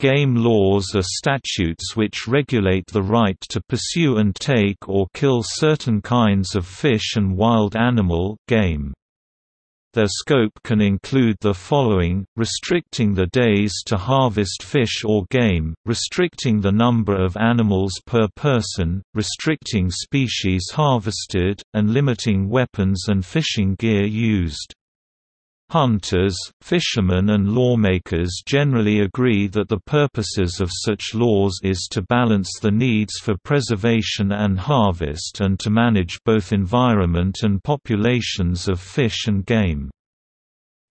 Game laws are statutes which regulate the right to pursue and take or kill certain kinds of fish and wild animal game. Their scope can include the following: restricting the days to harvest fish or game, restricting the number of animals per person, restricting species harvested, and limiting weapons and fishing gear used. Hunters, fishermen and lawmakers generally agree that the purposes of such laws is to balance the needs for preservation and harvest and to manage both environment and populations of fish and game.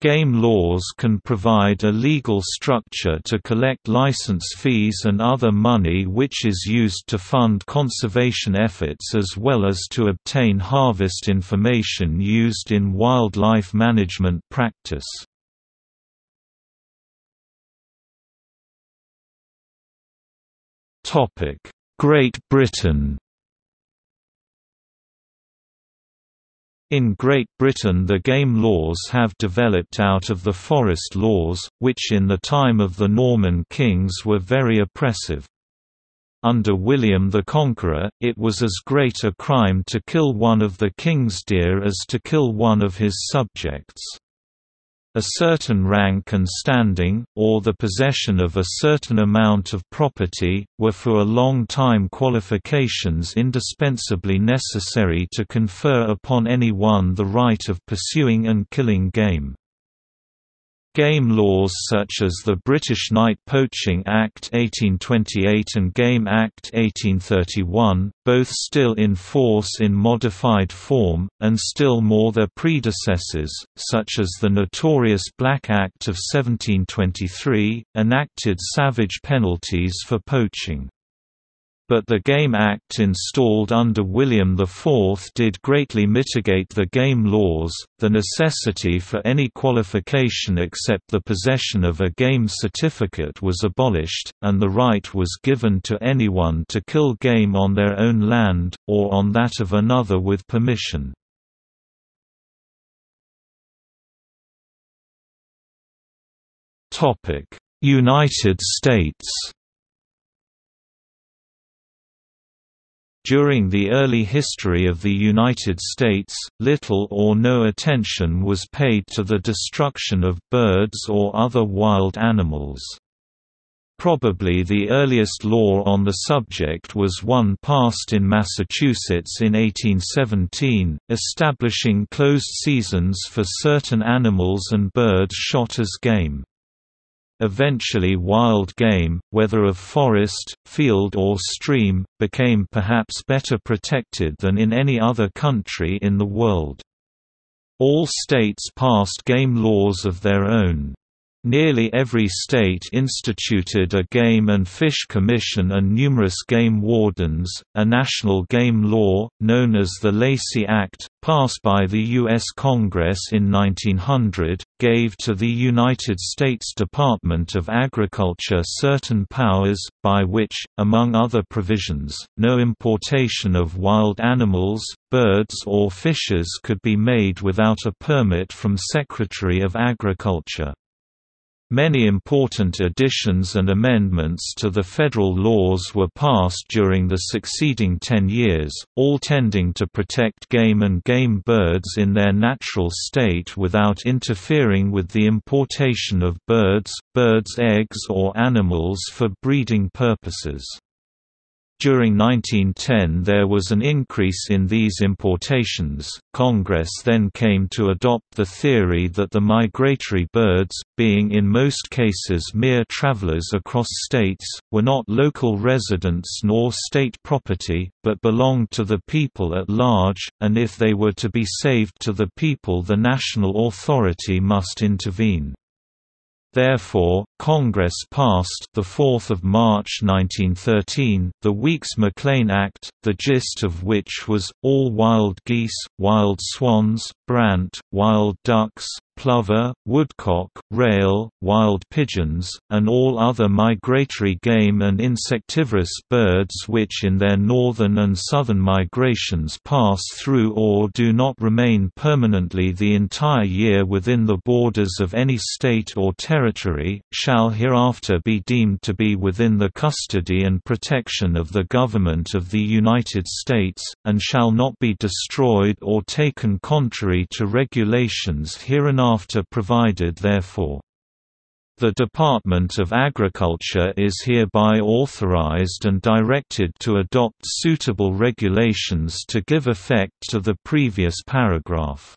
Game laws can provide a legal structure to collect license fees and other money which is used to fund conservation efforts, as well as to obtain harvest information used in wildlife management practice. Great Britain. In Great Britain the game laws have developed out of the forest laws, which in the time of the Norman kings were very oppressive. Under William the Conqueror, it was as great a crime to kill one of the king's deer as to kill one of his subjects. A certain rank and standing, or the possession of a certain amount of property, were for a long time qualifications indispensably necessary to confer upon anyone the right of pursuing and killing game. Game laws such as the British Night Poaching Act 1828 and Game Act 1831, both still in force in modified form, and still more their predecessors, such as the notorious Black Act of 1723, enacted savage penalties for poaching. But the Game Act installed under William IV did greatly mitigate the game laws. The necessity for any qualification except the possession of a game certificate was abolished, and the right was given to anyone to kill game on their own land, or on that of another with permission. United States. During the early history of the United States, little or no attention was paid to the destruction of birds or other wild animals. Probably the earliest law on the subject was one passed in Massachusetts in 1817, establishing closed seasons for certain animals and birds shot as game. Eventually wild game, whether of forest, field or stream, became perhaps better protected than in any other country in the world. All states passed game laws of their own. Nearly every state instituted a Game and Fish Commission and numerous game wardens. A national game law, known as the Lacey Act, passed by the U.S. Congress in 1900, gave to the United States Department of Agriculture certain powers, by which, among other provisions, no importation of wild animals, birds or fishes could be made without a permit from Secretary of Agriculture. Many important additions and amendments to the federal laws were passed during the succeeding 10 years, all tending to protect game and game birds in their natural state without interfering with the importation of birds, birds' eggs or animals for breeding purposes. During 1910 there was an increase in these importations. Congress then came to adopt the theory that the migratory birds, being in most cases mere travelers across states, were not local residents nor state property, but belonged to the people at large, and if they were to be saved to the people the national authority must intervene. Therefore, Congress passed the 4th of March 1913 the Weeks-McLean Act, the gist of which was all wild geese, wild swans, brant, wild ducks, plover, woodcock, rail, wild pigeons, and all other migratory game and insectivorous birds which in their northern and southern migrations pass through or do not remain permanently the entire year within the borders of any state or territory, shall hereafter be deemed to be within the custody and protection of the Government of the United States, and shall not be destroyed or taken contrary to regulations hereinafter provided therefor. The Department of Agriculture is hereby authorized and directed to adopt suitable regulations to give effect to the previous paragraph.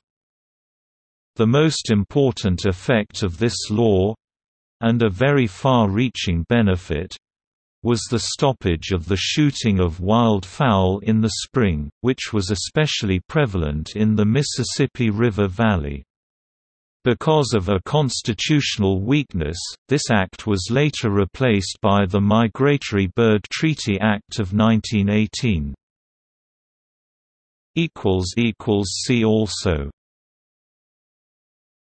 The most important effect of this law—and a very far-reaching benefit—was the stoppage of the shooting of wild fowl in the spring, which was especially prevalent in the Mississippi River Valley. Because of a constitutional weakness, this act was later replaced by the Migratory Bird Treaty Act of 1918. See also